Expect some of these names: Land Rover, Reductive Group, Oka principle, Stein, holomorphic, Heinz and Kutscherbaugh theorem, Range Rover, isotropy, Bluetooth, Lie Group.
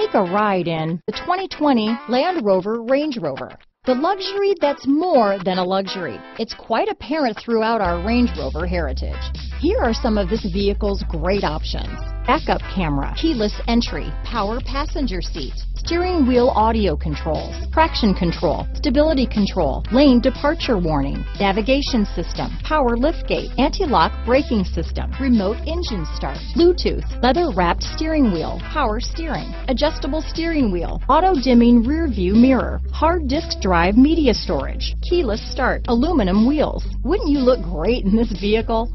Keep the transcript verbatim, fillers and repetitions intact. Take a ride in the twenty twenty Land Rover Range Rover. The luxury that's more than a luxury. It's quite apparent throughout our Range Rover heritage. Here are some of this vehicle's great options. Backup camera, keyless entry, power passenger seat, steering wheel audio controls, traction control, stability control, lane departure warning, navigation system, power liftgate, anti-lock braking system, remote engine start, Bluetooth, leather-wrapped steering wheel, power steering, adjustable steering wheel, auto-dimming rear-view mirror, hard disk drive media storage, keyless start, aluminum wheels. Wouldn't you look great in this vehicle?